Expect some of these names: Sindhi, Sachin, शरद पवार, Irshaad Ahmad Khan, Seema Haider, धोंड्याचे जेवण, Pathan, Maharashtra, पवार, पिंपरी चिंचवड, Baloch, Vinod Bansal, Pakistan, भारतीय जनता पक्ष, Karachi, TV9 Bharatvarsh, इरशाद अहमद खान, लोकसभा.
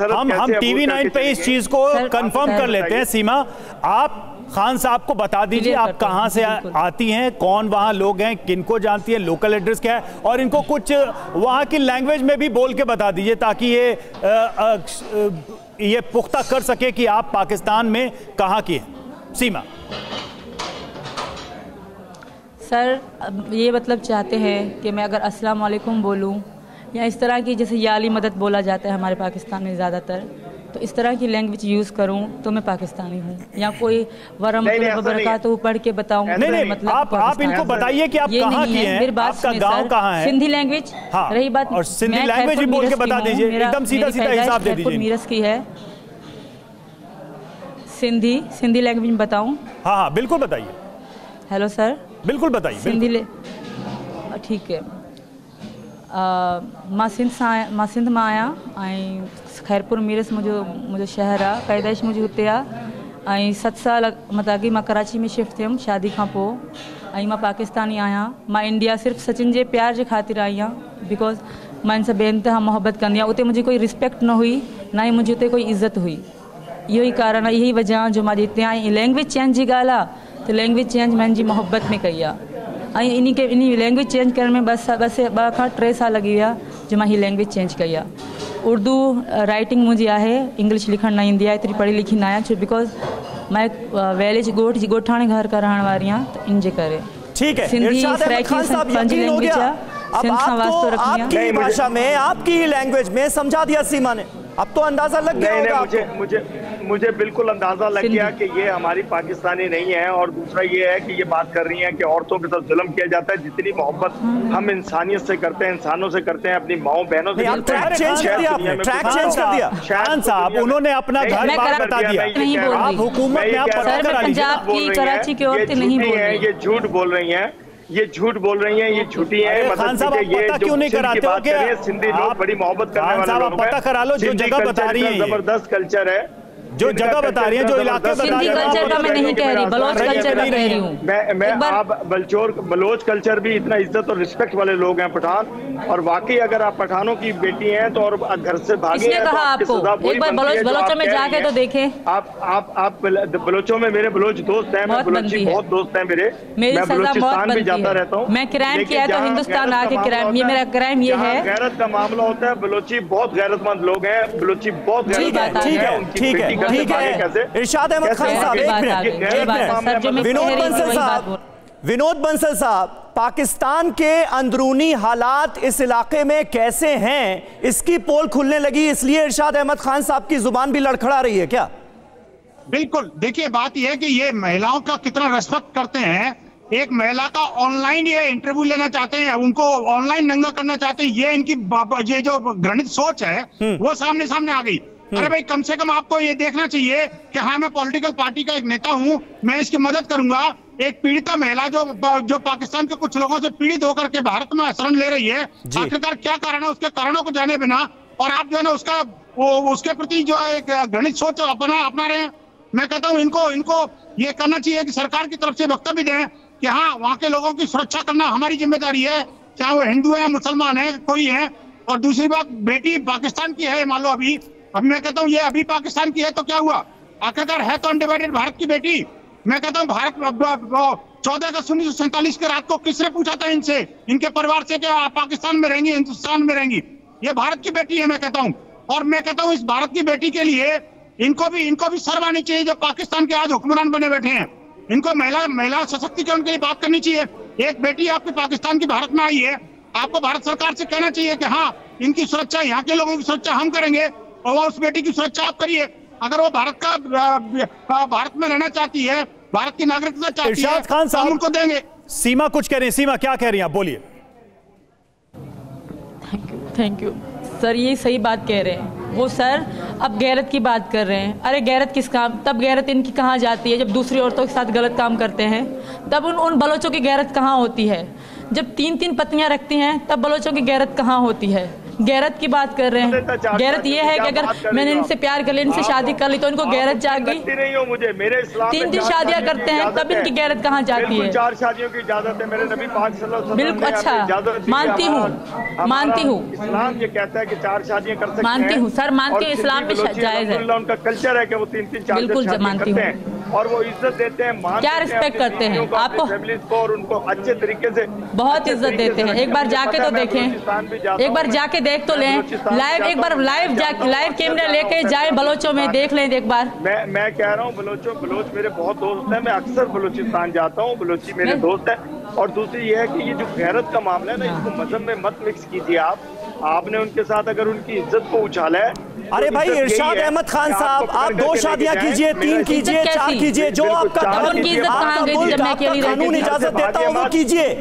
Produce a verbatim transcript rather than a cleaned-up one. हम हम TV nine पे इस चीज को कंफर्म कर लेते हैं। सीमा, आप खान साहब को बता दीजिए आप कहां से आ, आती हैं, कौन वहां लोग हैं, किनको जानती हैं, लोकल एड्रेस क्या है, और इनको कुछ वहां की लैंग्वेज में भी बोल के बता दीजिए ताकि ये आ, आ, ये पुख्ता कर सके कि आप पाकिस्तान में कहां की हैं। सीमा सर, ये मतलब चाहते हैं कि मैं अगर अस्सलाम वालेकुम बोलूं या इस तरह की, जैसे याली मदद बोला जाता है हमारे पाकिस्तान में ज़्यादातर, तो इस तरह की लैंग्वेज यूज़ करूं तो मैं पाकिस्तानी हूं, या कोई वरहमतुल्लाह वबरकातुहू पढ़ के बताऊं। नहीं, नहीं, मतलब आप, आप इनको बताइए कि आप कहां की हैं, मेरी बात सुनिए सर। सिंधी लैंग्वेज, रही बात और सिंधी लैंग्वेज भी बोल के बता दीजिए, एकदम सीधा सीधा हिसाब दे दीजिए। मिर्स की है सिंधी, सिंधी लैंग्वेज में बताऊँ? हाँ हाँ बिल्कुल बताइए। हेलो सर, बिल्कुल बताइए सिंधी। ठीक है, मां सिंध सां मां सिंध मां आया, खैरपुर मिर्स मुझे मुझे शहर आ, पैदाइश मुझे हुते आ। सत साल मतलब कि मां कराची में शिफ्ट थियम शादी का पोइ। मां पाकिस्तानी आया, मां इंडिया सिर्फ सचिन के प्यार के खातिर आई आहियां, बिकॉज मां इन सां बेइंतहा मोहब्बत कंदी आहियां। उते मुझे कोई रिस्पेक्ट न हुई, ना ही मुझे उते कोई इज्जत हुई। इहो ई कारण आहे, इही वजह जो मां जिते आई। लैंग्वेज चेंज की ॻाल्हि आहे तो लैंग्वेज चेंज मुंहिंजी मोहब्बत में कई आहे। इन के इन लैंग्वेज चेंज करण में बस बस ब का टे साल लगी विया जो मां ही लैंग्वेज चेंज कई आ। उर्दू राइटिंग मुझी है, इंग्लिश लिखण न इंदी है, इतनी पढ़ी लिखी ना आया छो बिकॉज मैं वेलेज गोठ जी गोठाने घर का रहण वाली आ, तो इन जे करे। ठीक है, सिंधी लैंग्वेज आ, सिंध का वास्ता रखनी है। भाषा में आपकी ही लैंग्वेज में समझा दिया सीमा ने, अब तो अंदाजा लग गया होगा आपको। मुझे मुझे बिल्कुल अंदाजा लग गया कि ये हमारी पाकिस्तानी नहीं है। और दूसरा ये है कि ये बात कर रही हैं कि औरतों के साथ जुल्म किया जाता है। जितनी मोहब्बत हम इंसानियत से करते हैं, इंसानों से करते हैं, अपनी माओ बहनों से करते हैं। ट्रैक चेंज कर दिया खान साहब, उन्होंने अपना घर बता दिया। आप हुकूमत में आप पता करा लीजिए, आप बोल रही हैं ये झूठ बोल रही हैं, ये झूठ बोल रही हैं, ये झूठी है। खान साहब आप पता क्यों नहीं कराते हो कि सिंधी लोग बड़ी मोहब्बत करने वाले लोग हैं? पता करा लो, जो जगह बता रही है जबरदस्त कल्चर है, जो जगह बता रही है, जो इलाके बता रही है। सिंधी कल्चर का मैं नहीं कह रही, बलोच कल्चर का कह रही हूं मैं मैं आप बलचोर बलोच कल्चर भी इतना इज्जत और रिस्पेक्ट वाले लोग हैं पठान। और वाकई अगर आप पठानों की बेटी हैं तो और घर से भागी हैं, तो आपको एक बार बलोच बलोचों में जाके तो देखें। आप आप आप बलोचों में, मेरे बलोच दोस्त हैं, मैं बलोची बहुत दोस्त हैं मेरे, मैं बलोचिस्तान भी जाता रहता हूं। मैं क्राइम किया तो हिंदुस्तान आके क्राइम, ये मेरा क्राइम ये है, गैरत का मामला होता है। बलोची बहुत गैरतमंद लोग हैं, बलोची बहुत गैरतमंद। ठीक है, ठीक है, ठीक है। इरशाद अहमद खान साहब, एक मिनट। विनोद बंसल साहब, विनोद बंसल साहब, पाकिस्तान के अंदरूनी हालात इस इलाके में कैसे हैं, इसकी पोल खुलने लगी, इसलिए इरशाद अहमद खान साहब की जुबान भी लड़खड़ा रही है क्या? बिल्कुल। देखिए, बात यह है कि ये महिलाओं का कितना रेस्पेक्ट करते हैं। एक महिला का ऑनलाइन ये इंटरव्यू लेना चाहते हैं, उनको ऑनलाइन नंगा करना चाहते हैं, ये इनकी ये जो घृणित सोच है वो सामने सामने आ गई। अरे भाई, कम से कम आपको ये देखना चाहिए कि हाँ, मैं पॉलिटिकल पार्टी का एक नेता हूँ, मैं इसकी मदद करूंगा। एक पीड़िता महिला जो जो पाकिस्तान के कुछ लोगों से पीड़ित होकर के भारत में शरण ले रही है, आखिरकार क्या कारण है, उसके कारणों को जाने बिना और आप जो है ना उसका वो, उसके प्रति जो एक घृणित सोच अपना अपना रहे हैं। मैं कहता हूँ इनको इनको ये करना चाहिए कि सरकार की तरफ से वक्तव्य दें कि हाँ, वहाँ के लोगों की सुरक्षा करना हमारी जिम्मेदारी है, चाहे वो हिंदू है, मुसलमान है, कोई है। और दूसरी बात, बेटी पाकिस्तान की है, मान लो अभी अब मैं कहता हूँ ये अभी पाकिस्तान की है तो क्या हुआ, आखिरकार है तो अनडिवाइडेड भारत की बेटी। मैं कहता हूँ भारत चौदह अगस्त उन्नीस सौ सैंतालीस के रात को किसने पूछा था इनसे, इनके परिवार से, कि आप पाकिस्तान में रहेंगी हिंदुस्तान में रहेंगी? ये भारत की बेटी है, मैं कहता हूँ। और मैं कहता हूँ इस भारत की बेटी के लिए इनको भी इनको भी शर्म आनी चाहिए जो पाकिस्तान के आज हुक्मरान बने बैठे हैं। इनको महिला महिला सशक्तिकरण के लिए बात करनी चाहिए। एक बेटी आपके पाकिस्तान की भारत में आई है, आपको भारत सरकार से कहना चाहिए कि हाँ, इनकी सुरक्षा, यहाँ के लोगों की सुरक्षा हम करेंगे और उस बेटी की सुरक्षा आप करिए। अगर वो भारत का भारत में रहना चाहती है, भारत की नागरिकता चाहती है, खान साहब उनको देंगे। सीमा कुछ कह रही है, सीमा क्या कह रही है आप, बोलिए। Thank you, thank you sir, ये सही बात कह रहे हैं वो सर। अब गैरत की बात कर रहे हैं, अरे गैरत किस काम, तब गैरत इनकी कहाँ जाती है जब दूसरी औरतों के साथ गलत काम करते हैं, तब उन उन बलोचों की गैरत कहाँ होती है? जब तीन तीन पत्नियां रखती हैं तब बलोचों की गैरत कहाँ होती है? गैरत की बात कर रहे हैं। गैरत ये है कि अगर मैंने इनसे प्यार कर लिया, इनसे शादी कर ली तो इनको गैरत जाग गई। तीन तीन शादियां करते हैं तब इनकी गैरत कहाँ जाती है? चार शादियों की इजाजत है मेरे नबी पाक सल्लल्लाहु अलैहि वसल्लम। बिल्कुल अच्छा, मानती हूँ मानती हूँ इस्लाम ये कहता है कि चार शादियां कर सकते हैं, मानती हूँ सर, मानती हूँ इस्लाम में जायज है, उनका कल्चर है कि वो तीन तीन चार बिल्कुल मानती हूँ और वो इज्जत देते हैं, क्या रिस्पेक्ट करते हैं आपको को और उनको अच्छे तरीके से बहुत इज्जत देते हैं। एक बार जाके तो देखें, एक बार जाके देख तो लें लाइव, एक बार लाइव लाइव कैमरा लेके जाए बलोचों में देख लें एक बार। मैं मैं कह रहा हूँ बलोचों, बलोच मेरे बहुत दोस्त हैं, मैं अक्सर बलोचिस्तान जाता हूँ, बलोची मेरे दोस्त हैं। और दूसरी ये है कि ये जो गैरत का मामला है ना, इसको मजहब में मत मिक्स कीजिए। आप आपने उनके साथ अगर उनकी इज्जत को उछाला है, अरे भाई इरशाद अहमद खान साहब आप दो शादियां कीजिए, तीन कीजिए, चार कीजिए, जो आपका कानून इजाजत देता है वो कीजिए,